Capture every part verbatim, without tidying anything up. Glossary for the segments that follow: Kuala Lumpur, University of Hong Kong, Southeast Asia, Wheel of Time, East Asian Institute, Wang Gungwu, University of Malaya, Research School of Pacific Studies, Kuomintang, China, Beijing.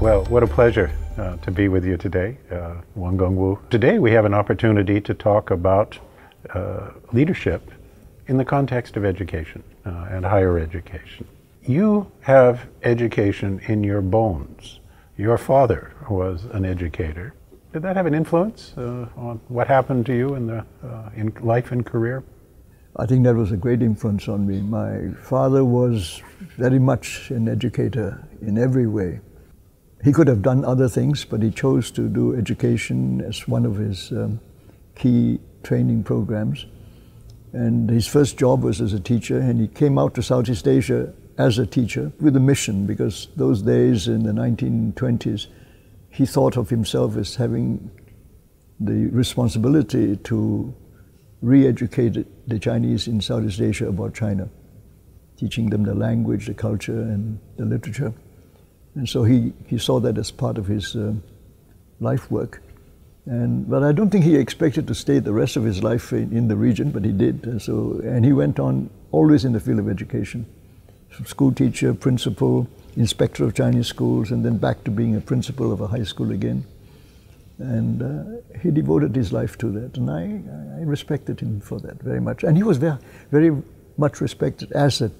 Well, what a pleasure uh, to be with you today, uh, Wang Gungwu. Today we have an opportunity to talk about uh, leadership in the context of education uh, and higher education. You have education in your bones. Your father was an educator. Did that have an influence uh, on what happened to you in, the, uh, in life and career? I think that was a great influence on me. My father was very much an educator in every way. He could have done other things, but he chose to do education as one of his um, key training programs. And his first job was as a teacher, and he came out to Southeast Asia as a teacher with a mission, because those days in the nineteen twenties, he thought of himself as having the responsibility to re-educate the Chinese in Southeast Asia about China, teaching them the language, the culture, and the literature. And so he, he saw that as part of his uh, life work. And, but I don't think he expected to stay the rest of his life in, in the region, but he did. And, so, and he went on always in the field of education. School teacher, principal, inspector of Chinese schools, and then back to being a principal of a high school again. And uh, he devoted his life to that, and I, I respected him for that very much. And he was very, very much respected as, a,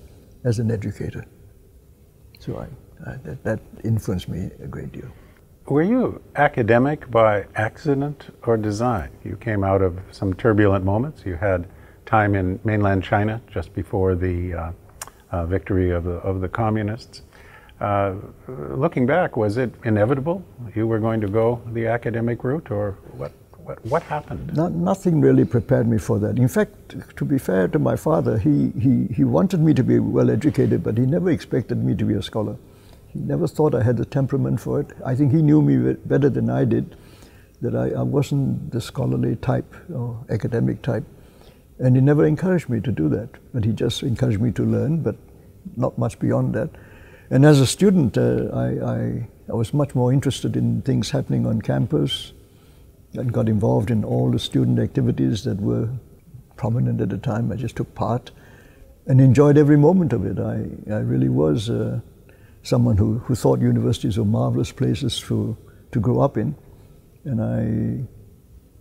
as an educator. So I, I, that, that influenced me a great deal. Were you academic by accident or design? You came out of some turbulent moments. You had time in mainland China just before the uh, uh, victory of the, of the communists. Uh, looking back, was it inevitable you were going to go the academic route, or what, what, what happened? Not, nothing really prepared me for that. In fact, to be fair to my father, he, he, he wanted me to be well educated, but he never expected me to be a scholar. He never thought I had the temperament for it. I think he knew me better than I did, that I, I wasn't the scholarly type or academic type. And he never encouraged me to do that, but he just encouraged me to learn, but not much beyond that. And as a student, uh, I, I, I was much more interested in things happening on campus and got involved in all the student activities that were prominent at the time. I just took part and enjoyed every moment of it. I, I really was uh, someone who, who thought universities were marvelous places to, to grow up in. And I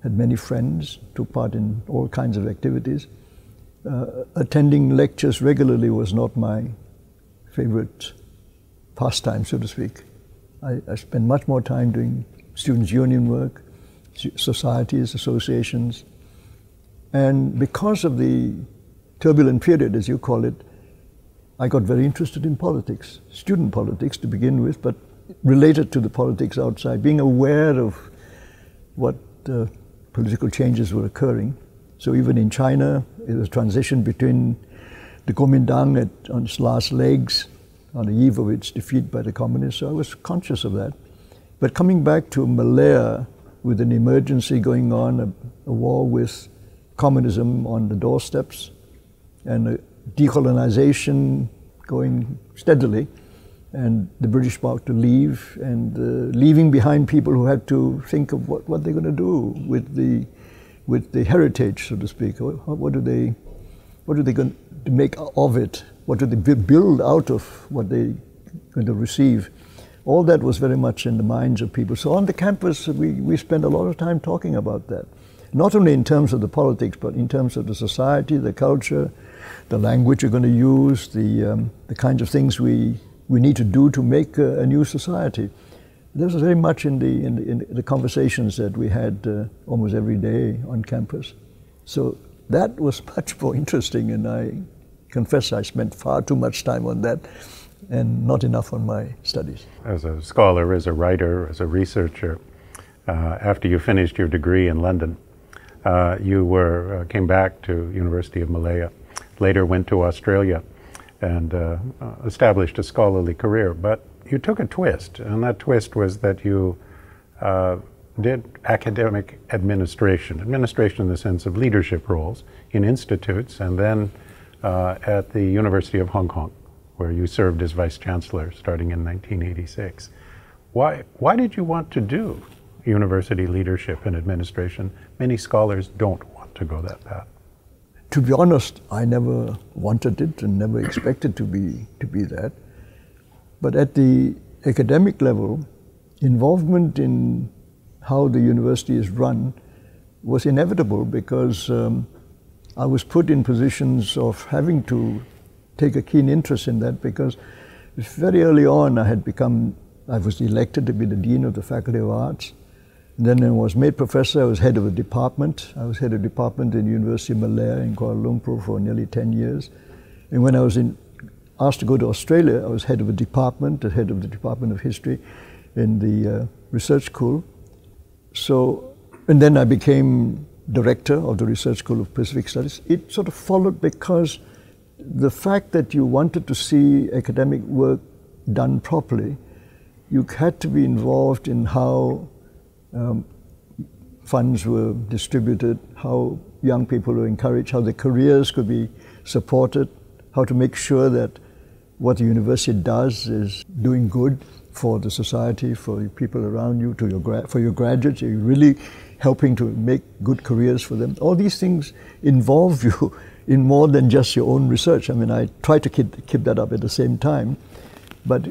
had many friends, took part in all kinds of activities. Uh, attending lectures regularly was not my favorite pastime, so to speak. I, I spend much more time doing students' union work, societies, associations. And because of the turbulent period, as you call it, I got very interested in politics, student politics to begin with, but related to the politics outside, being aware of what uh, political changes were occurring. So even in China, it was a transition between the Kuomintang at, on its last legs, on the eve of its defeat by the communists, so I was conscious of that. But coming back to Malaya with an emergency going on, a, a war with communism on the doorsteps, and a decolonization going steadily, and the British about to leave, and uh, leaving behind people who had to think of what, what they're going to do with the, with the heritage, so to speak. What, what do they, what are they going to make of it? What do they build out of what they're going to receive? All that was very much in the minds of people. So on the campus, we, we spent a lot of time talking about that. Not only in terms of the politics, but in terms of the society, the culture, the language you're going to use, the, um, the kinds of things we, we need to do to make a, a new society. This was very much in the, in the, in the conversations that we had uh, almost every day on campus. So that was much more interesting, and I confess I spent far too much time on that and not enough on my studies. As a scholar, as a writer, as a researcher, uh, after you finished your degree in London, uh, you were, uh, came back to University of Malaya, later went to Australia and uh, established a scholarly career. But you took a twist, and that twist was that you uh, did academic administration, administration in the sense of leadership roles in institutes, and then Uh, at the University of Hong Kong, where you served as Vice-Chancellor starting in nineteen eighty-six. Why, why did you want to do university leadership and administration? Many scholars don't want to go that path. To be honest, I never wanted it and never expected to be, to be that. But at the academic level, involvement in how the university is run was inevitable because um, I was put in positions of having to take a keen interest in that, because very early on I had become, I was elected to be the Dean of the Faculty of Arts. And then I was made professor, I was head of a department. I was head of department in the University of Malaya in Kuala Lumpur for nearly ten years. And when I was in, asked to go to Australia, I was head of a department, the head of the Department of History in the uh, Research School. So, and then I became director of the Research School of Pacific Studies. It sort of followed because the fact that you wanted to see academic work done properly, you had to be involved in how um, funds were distributed, how young people were encouraged, how their careers could be supported, how to make sure that what the university does is doing good for the society, for the people around you, to your for your graduates. You're really helping to make good careers for them. All these things involve you in more than just your own research. I mean, I tried to keep, keep that up at the same time, but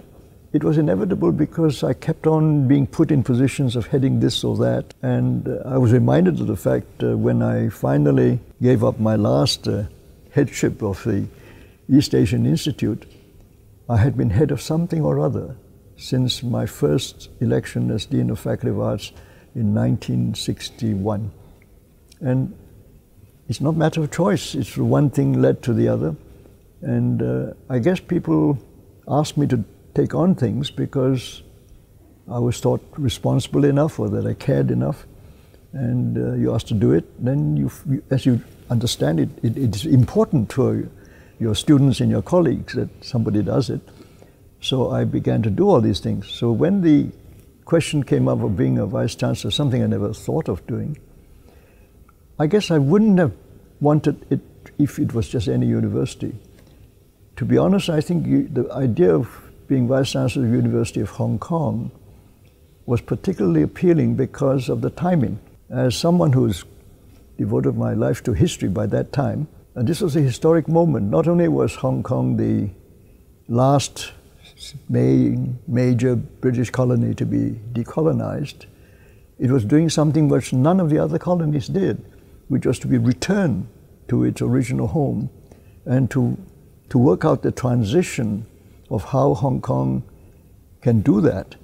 it was inevitable because I kept on being put in positions of heading this or that. And uh, I was reminded of the fact uh, when I finally gave up my last uh, headship of the East Asian Institute, I had been head of something or other since my first election as Dean of Faculty of Arts in nineteen sixty-one. And it's not a matter of choice, it's one thing led to the other. And uh, I guess people asked me to take on things because I was thought responsible enough, or that I cared enough, and uh, you asked to do it, then you, as you understand it, it it's important to your students and your colleagues that somebody does it. So I began to do all these things. So when the question came up of being a vice chancellor, something I never thought of doing, I guess I wouldn't have wanted it if it was just any university. To be honest, I think you, the idea of being vice chancellor of the University of Hong Kong was particularly appealing because of the timing. As someone who's devoted my life to history by that time, and this was a historic moment. Not only was Hong Kong the last main major British colony to be decolonized, it was doing something which none of the other colonies did, which was to be returned to its original home and to, to work out the transition of how Hong Kong can do that,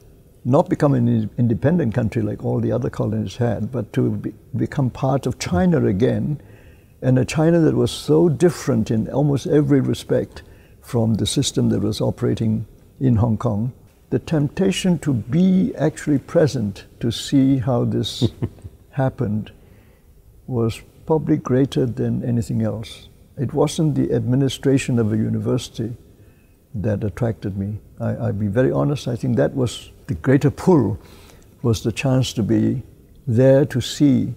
not become an independent country like all the other colonies had, but to be, become part of China again, and a China that was so different in almost every respect from the system that was operating in Hong Kong. The temptation to be actually present to see how this happened was probably greater than anything else. It wasn't the administration of a university that attracted me. I, I'll be very honest, I think that was the greater pull, was the chance to be there to see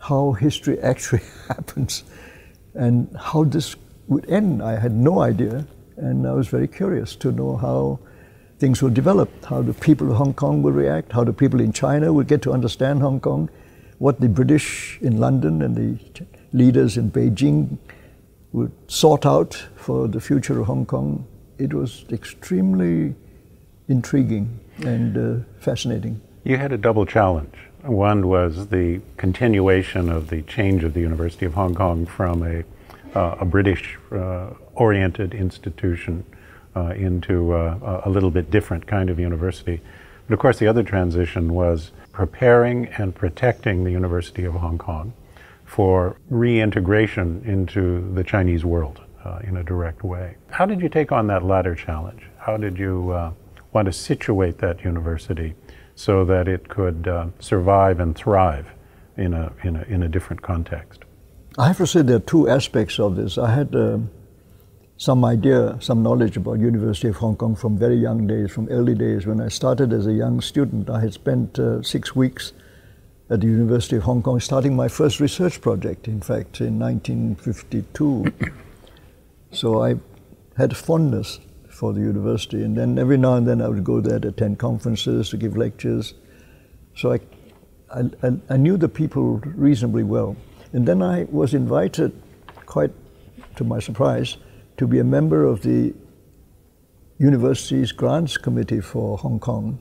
how history actually happens and how this would end. I had no idea, and I was very curious to know how things will develop, how the people of Hong Kong will react, how the people in China will get to understand Hong Kong, what the British in London and the leaders in Beijing would sort out for the future of Hong Kong. It was extremely intriguing and uh, fascinating. You had a double challenge. One was the continuation of the change of the University of Hong Kong from a, uh, a British-oriented uh, institution uh, into uh, a little bit different kind of university. But of course the other transition was preparing and protecting the University of Hong Kong for reintegration into the Chinese world. Uh, in a direct way. How did you take on that latter challenge? How did you uh, want to situate that university so that it could uh, survive and thrive in a, in, a, in a different context? I have to say there are two aspects of this. I had uh, some idea, some knowledge about University of Hong Kong from very young days, from early days. When I started as a young student, I had spent uh, six weeks at the University of Hong Kong starting my first research project, in fact, in nineteen fifty-two. So I had a fondness for the university, and then every now and then I would go there to attend conferences, to give lectures. So I, I, I knew the people reasonably well. And then I was invited, quite to my surprise, to be a member of the university's grants committee for Hong Kong.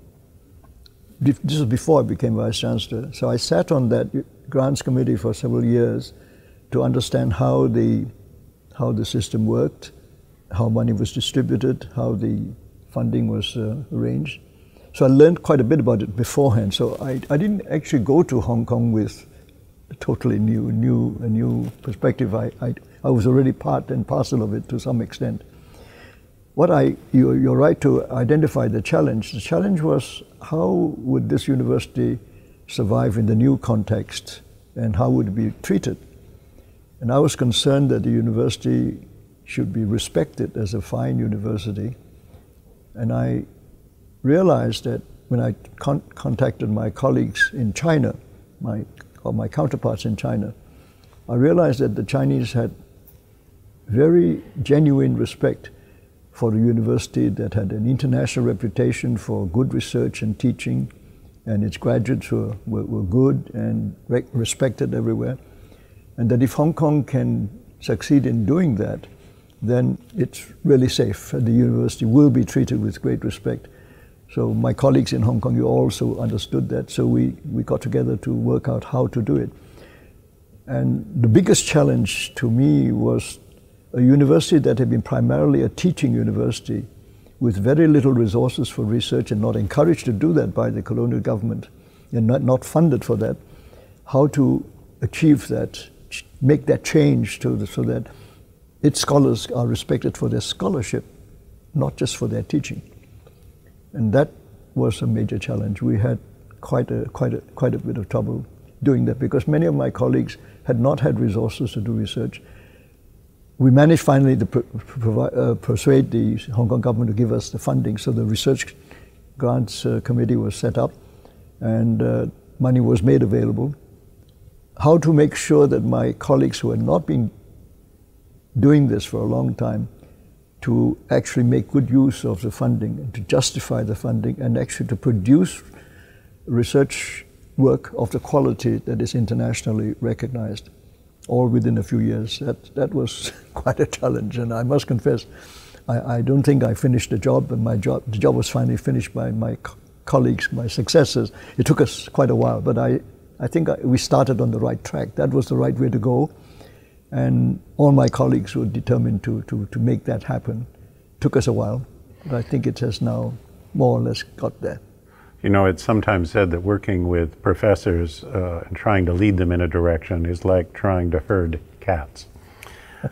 this was before I became vice chancellor. So I sat on that grants committee for several years to understand how the, how the system worked, how money was distributed, how the funding was uh, arranged. So I learned quite a bit about it beforehand. So I, I didn't actually go to Hong Kong with a totally new, new, a new perspective. I, I, I was already part and parcel of it to some extent. What I, you, you're right to identify the challenge. The challenge was, how would this university survive in the new context and how would it be treated? And I was concerned that the university should be respected as a fine university. And I realized that when I con contacted my colleagues in China, my, or my counterparts in China, I realized that the Chinese had very genuine respect for a university that had an international reputation for good research and teaching, and its graduates were, were, were good and re respected everywhere. And that if Hong Kong can succeed in doing that, then it's really safe and the university will be treated with great respect. So my colleagues in Hong Kong, you also understood that, so we, we got together to work out how to do it. And the biggest challenge to me was a university that had been primarily a teaching university with very little resources for research and not encouraged to do that by the colonial government and not, not funded for that, how to achieve that, make that change to the, so that its scholars are respected for their scholarship, not just for their teaching. And that was a major challenge. We had quite a, quite a, quite a bit of trouble doing that because many of my colleagues had not had resources to do research. We managed finally to provide, uh, persuade the Hong Kong government to give us the funding, so the Research Grants uh, Committee was set up and uh, money was made available. How to make sure that my colleagues who had not been doing this for a long time to actually make good use of the funding and to justify the funding and actually to produce research work of the quality that is internationally recognized, all within a few years. That, that was quite a challenge, and I must confess, I, I don't think I finished the job, and my job, the job was finally finished by my co colleagues, my successors. It took us quite a while, but I, I think I, we started on the right track. That was the right way to go. And all my colleagues were determined to, to, to make that happen. It took us a while, but I think it has now more or less got there. You know, it's sometimes said that working with professors uh, and trying to lead them in a direction is like trying to herd cats.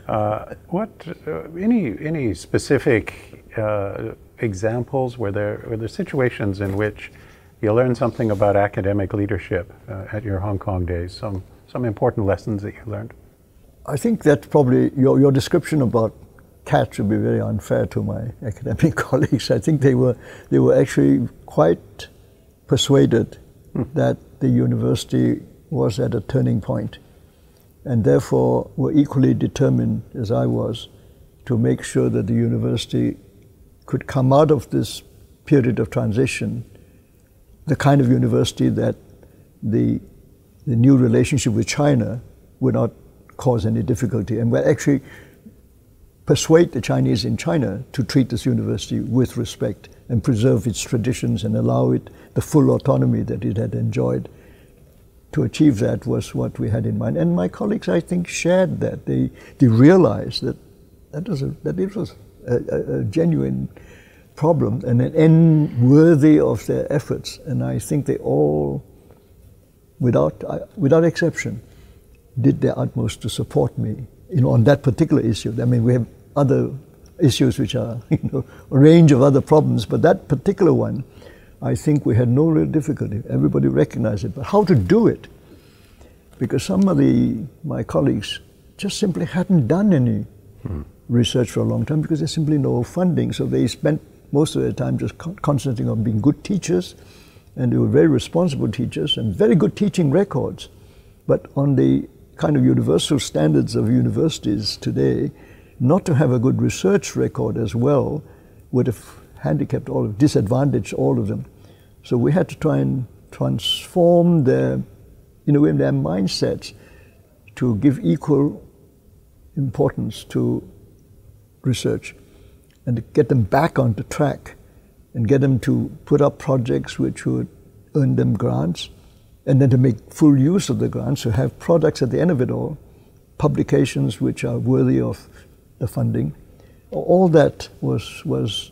Uh, what, uh, any, any specific uh, examples? Were there, were there situations in which you learned something about academic leadership uh, at your Hong Kong days, some, some important lessons that you learned? I think that probably your, your description about cats would be very unfair to my academic colleagues. I think they were, they were actually quite persuaded hmm. that the university was at a turning point and therefore were equally determined as I was to make sure that the university could come out of this period of transition the kind of university that the, the new relationship with China would not cause any difficulty, and we'll actually persuade the Chinese in China to treat this university with respect and preserve its traditions and allow it the full autonomy that it had enjoyed. To achieve that was what we had in mind, and my colleagues, I think, shared that. They, they realized that, that, was a, that it was a, a, a genuine problem and an end worthy of their efforts, and I think they all, without, without exception, did their utmost to support me, you know, on that particular issue. I mean, we have other issues which are, you know, a range of other problems, but that particular one, I think we had no real difficulty. Everybody recognized it, but how to do it? Because some of the, my colleagues just simply hadn't done any hmm. research for a long time because there's simply no funding, so they spent most of their time just con concentrating on being good teachers, and they were very responsible teachers and very good teaching records, but on the kind of universal standards of universities today, not to have a good research record as well would have handicapped all of, disadvantaged all of them. So we had to try and transform their, in a way, their mindsets to give equal importance to research and to get them back onto track and get them to put up projects which would earn them grants, and then to make full use of the grants, to have products at the end of it all, publications which are worthy of the funding. All that was was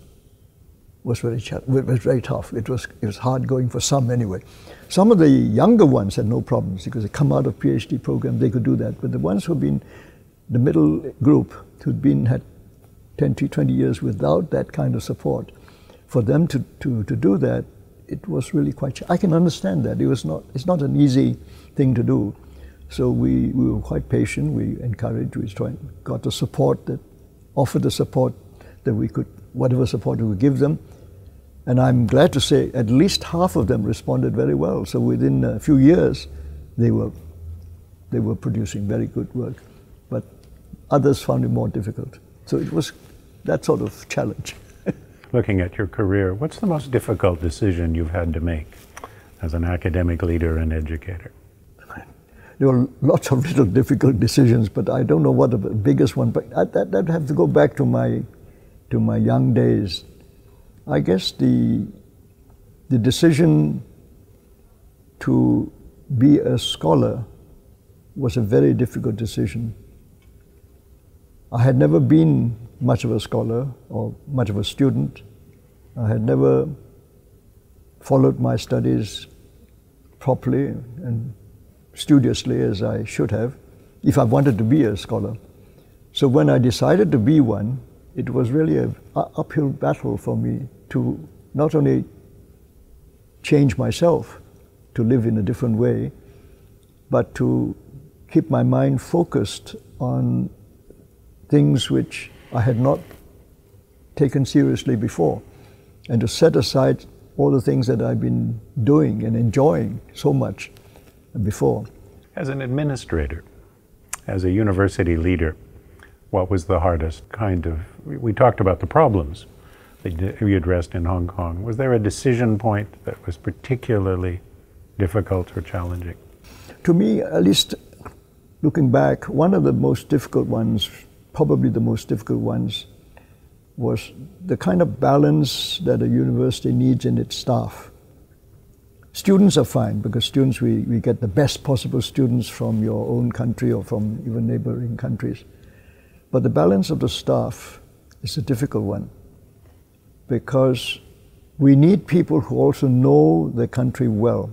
was very was very tough. It was it was hard going for some anyway. Some of the younger ones had no problems because they come out of PhD programs, they could do that. But the ones who've been the middle group, who'd been had ten to twenty years without that kind of support, for them to to to do that, it was really quite. I can understand that it was not. It's not an easy thing to do. So we we were quite patient. We encouraged. We tried, got the support that offered the support that we could, whatever support we would give them. And I'm glad to say, at least half of them responded very well. So within a few years, they were they were producing very good work. But others found it more difficult. So it was that sort of challenge. Looking at your career, what's the most difficult decision you've had to make as an academic leader and educator? There were lots of little difficult decisions, but I don't know what the biggest one. But I, that that have to go back to my to my young days. I guess the the decision to be a scholar was a very difficult decision. I had never been much of a scholar or much of a student. I had never followed my studies properly and studiously as I should have if I wanted to be a scholar. So when I decided to be one, it was really an uphill battle for me to not only change myself to live in a different way, but to keep my mind focused on things which I had not taken seriously before, and to set aside all the things that I've been doing and enjoying so much before. As an administrator, as a university leader, what was the hardest kind of, we talked about the problems that you addressed in Hong Kong. Was there a decision point that was particularly difficult or challenging? To me, at least looking back, one of the most difficult ones, probably the most difficult ones, was the kind of balance that a university needs in its staff. Students are fine because students, we, we get the best possible students from your own country or from even neighboring countries. But the balance of the staff is a difficult one because we need people who also know the country well.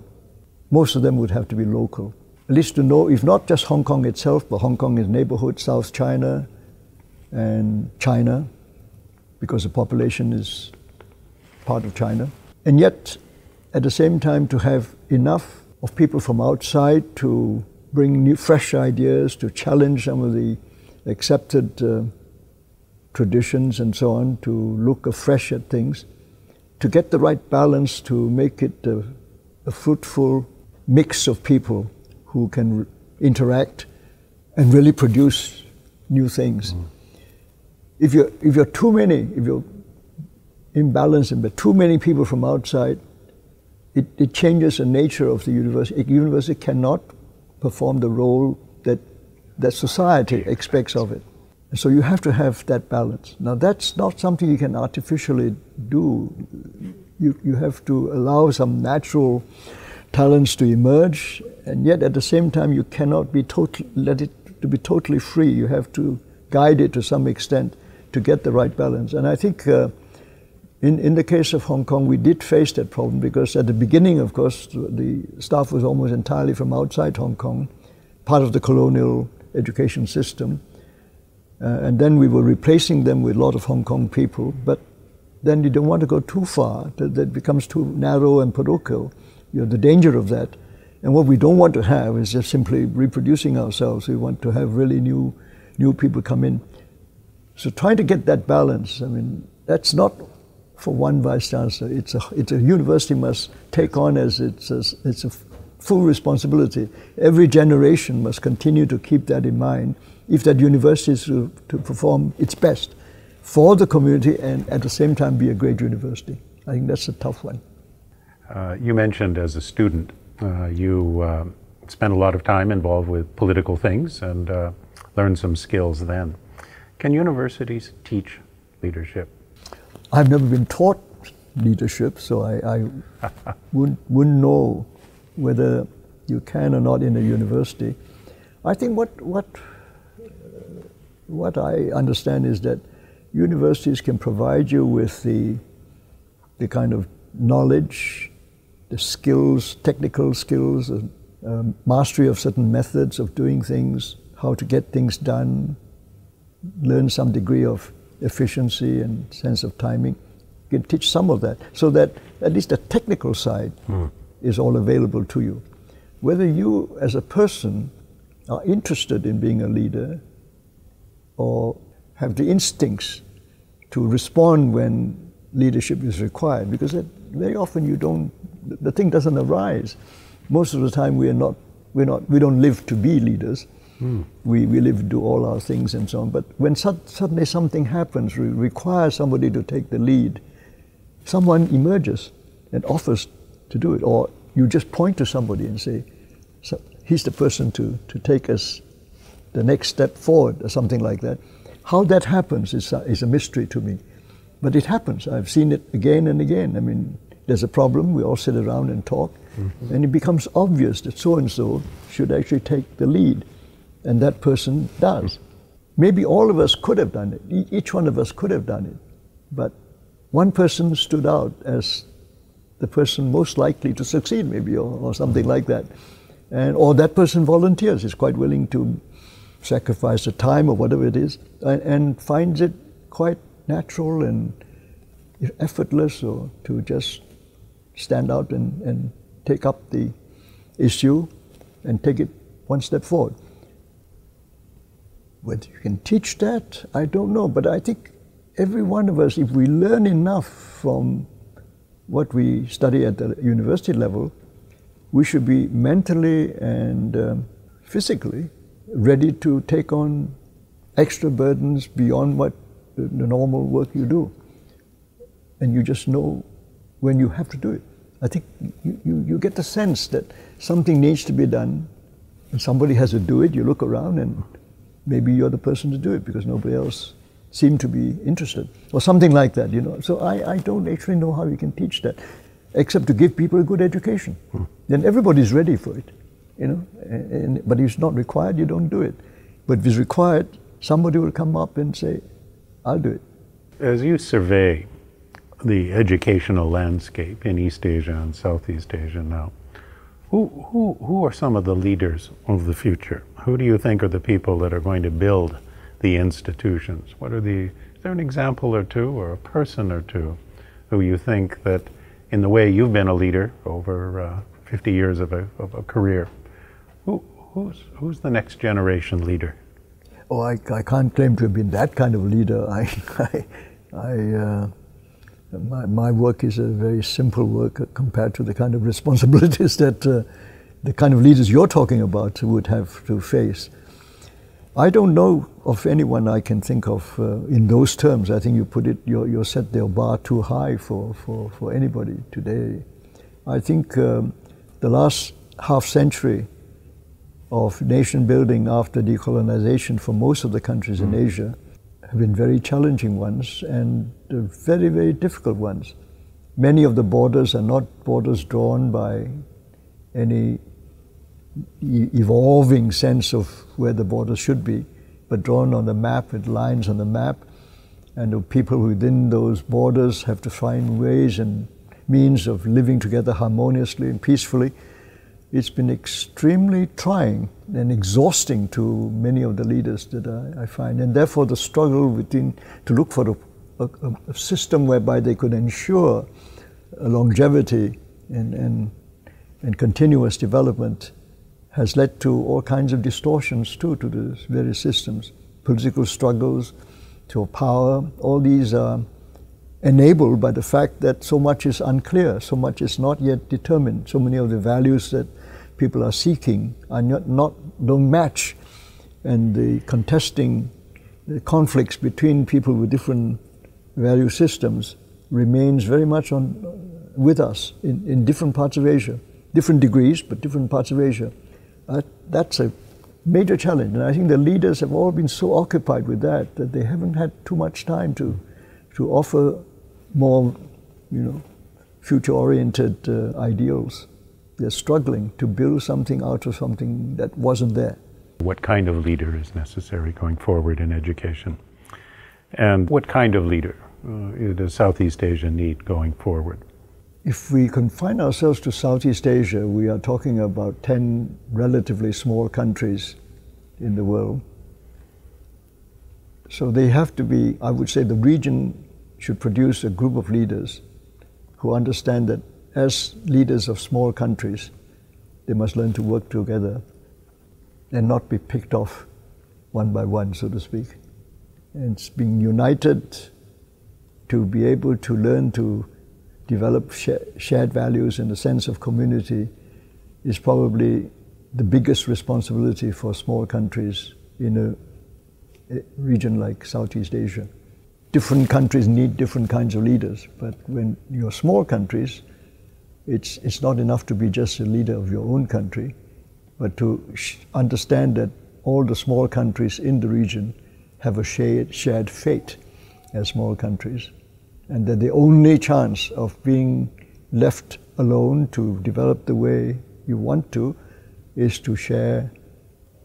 Most of them would have to be local, at least to know, if not just Hong Kong itself, but Hong Kong is neighborhood, South China and China, because the population is part of China. And yet, at the same time, to have enough of people from outside to bring new, fresh ideas, to challenge some of the accepted uh, traditions and so on, to look afresh at things, to get the right balance to make it a, a fruitful mix of people who can interact and really produce new things. Mm. If you're, if you're too many, if you're imbalanced and too many people from outside, It, it changes the nature of the university. A university cannot perform the role that, that society expects of it. And so you have to have that balance. Now that's not something you can artificially do. You, you have to allow some natural talents to emerge, and yet at the same time you cannot be totally, let it to be totally free. You have to guide it to some extent to get the right balance. And I think uh, In, in the case of Hong Kong, we did face that problem because at the beginning, of course, the staff was almost entirely from outside Hong Kong, part of the colonial education system. Uh, and then we were replacing them with a lot of Hong Kong people, but then you don't want to go too far. That, that becomes too narrow and parochial. You have the danger of that. And what we don't want to have is just simply reproducing ourselves. We want to have really new, new people come in. So trying to get that balance, I mean, that's not for one vice chancellor. It's a, it's a university must take on as it's a, it's a full responsibility. Every generation must continue to keep that in mind if that university is to, to perform its best for the community and at the same time be a great university. I think that's a tough one. Uh, you mentioned as a student, uh, you uh, spent a lot of time involved with political things and uh, learned some skills then. Can universities teach leadership? I've never been taught leadership, so I, I wouldn't, wouldn't know whether you can or not in the university. I think what, what, uh, what I understand is that universities can provide you with the, the kind of knowledge, the skills, technical skills, uh, um, mastery of certain methods of doing things, how to get things done, learn some degree of efficiency and sense of timing. You can teach some of that, so that at least the technical side mm. is all available to you. Whether you as a person are interested in being a leader or have the instincts to respond when leadership is required, because that, very often you don't, the thing doesn't arise. Most of the time we are not, we're not, we don't live to be leaders. Mm. We, we live to do all our things and so on. But when su suddenly something happens, we require somebody to take the lead, someone emerges and offers to do it. Or you just point to somebody and say, so he's the person to, to take us the next step forward, or something like that. How that happens is a, is a mystery to me. But it happens. I've seen it again and again. I mean, there's a problem. We all sit around and talk. Mm-hmm. And it becomes obvious that so-and-so should actually take the lead. And that person does. Maybe all of us could have done it. Each one of us could have done it. But one person stood out as the person most likely to succeed, maybe, or, or something like that. And, or that person volunteers, is quite willing to sacrifice the time or whatever it is, and, and finds it quite natural and effortless, or to just stand out and, and take up the issue and take it one step forward. Whether you can teach that, I don't know. But I think every one of us, if we learn enough from what we study at the university level, we should be mentally and um, physically ready to take on extra burdens beyond what the, the normal work you do. And you just know when you have to do it. I think you, you, you get the sense that something needs to be done and somebody has to do it. You look around and maybe you're the person to do it because nobody else seemed to be interested, or something like that, you know. So I, I don't actually know how you can teach that, except to give people a good education. Hmm. Then everybody's ready for it, you know. And, and, but if it's not required, you don't do it. But if it's required, somebody will come up and say, I'll do it. As you survey the educational landscape in East Asia and Southeast Asia now, Who, who, who are some of the leaders of the future? Who do you think are the people that are going to build the institutions? What are the, is there an example or two or a person or two who you think that, in the way you've been a leader over uh, fifty years of a, of a career, who, who's, who's the next generation leader? Oh, I, I can't claim to have been that kind of leader. I, I, I uh... My, my work is a very simple work compared to the kind of responsibilities that uh, the kind of leaders you're talking about would have to face. I don't know of anyone I can think of uh, in those terms. I think you put it, you you set their bar too high for, for, for anybody today. I think um, the last half century of nation building after decolonization for most of the countries mm. in Asia have been very challenging ones, and very, very difficult ones. Many of the borders are not borders drawn by any e evolving sense of where the borders should be, but drawn on the map with lines on the map, and the people within those borders have to find ways and means of living together harmoniously and peacefully. It's been extremely trying and exhausting to many of the leaders that I, I find, and therefore the struggle within to look for a, a, a system whereby they could ensure a longevity and, and, and continuous development has led to all kinds of distortions too, to the various systems. Political struggles, to power, all these are enabled by the fact that so much is unclear, so much is not yet determined, so many of the values that people are seeking are not, not don't match, and the contesting, the conflicts between people with different value systems remains very much on with us in, in different parts of Asia, different degrees, but different parts of Asia. Uh, that's a major challenge, and I think the leaders have all been so occupied with that that they haven't had too much time to to offer more you know, future-oriented uh, ideals. They're struggling to build something out of something that wasn't there. What kind of leader is necessary going forward in education? And what kind of leader uh, does Southeast Asia need going forward? If we confine ourselves to Southeast Asia, we are talking about ten relatively small countries in the world. So they have to be, I would say the region should produce a group of leaders who understand that as leaders of small countries, they must learn to work together and not be picked off one by one, so to speak. And it's being united to be able to learn to develop shared values and a sense of community is probably the biggest responsibility for small countries in a a region like Southeast Asia. Different countries need different kinds of leaders, but when you're small countries, it's, it's not enough to be just a leader of your own country, but to sh understand that all the small countries in the region have a shared, shared fate as small countries, and that the only chance of being left alone to develop the way you want to is to share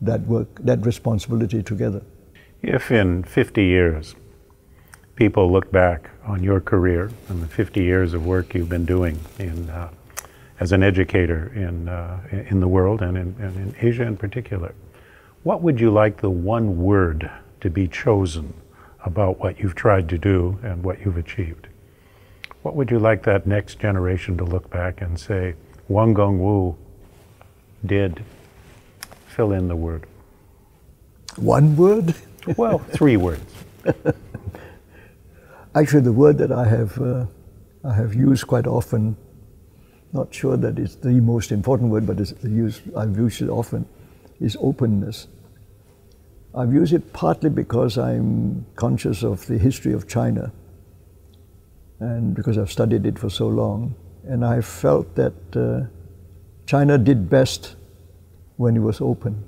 that work, that responsibility together. If in fifty years people look back on your career and the fifty years of work you've been doing in, uh, as an educator in, uh, in the world and in, and in Asia in particular, what would you like the one word to be chosen about what you've tried to do and what you've achieved? What would you like that next generation to look back and say, Wang Gungwu did, fill in the word? One word? Well, three words. Actually, the word that I have, uh, I have used quite often, not sure that it's the most important word, but it's used, I've used it often, is openness. I've used it partly because I'm conscious of the history of China and because I've studied it for so long. And I felt that uh, China did best when it was open.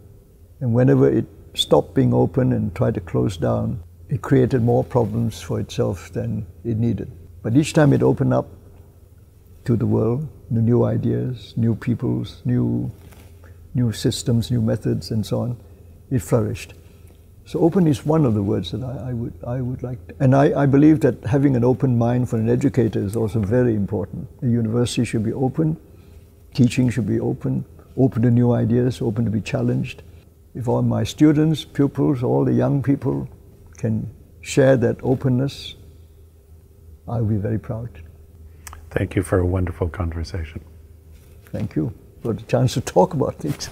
And whenever it stopped being open and tried to close down, it created more problems for itself than it needed. But each time it opened up to the world, the new ideas, new peoples, new, new systems, new methods, and so on, it flourished. So open is one of the words that I, I, would, I would like to, and I, I believe that having an open mind for an educator is also very important. A university should be open, teaching should be open, open to new ideas, open to be challenged. If all my students, pupils, all the young people can share that openness, I'll be very proud. Thank you for a wonderful conversation. Thank you for the chance to talk about it.